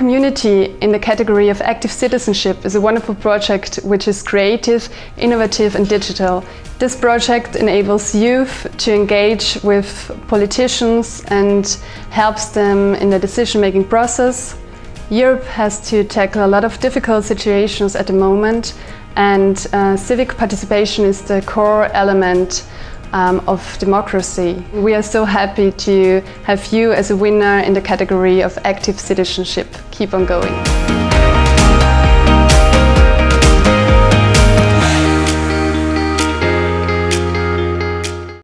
mCommunity in the category of active citizenship is a wonderful project which is creative, innovative and digital. This project enables youth to engage with politicians and helps them in the decision-making process. Europe has to tackle a lot of difficult situations at the moment, and civic participation is the core element of democracy. We are so happy to have you as a winner in the category of active citizenship. Keep on going.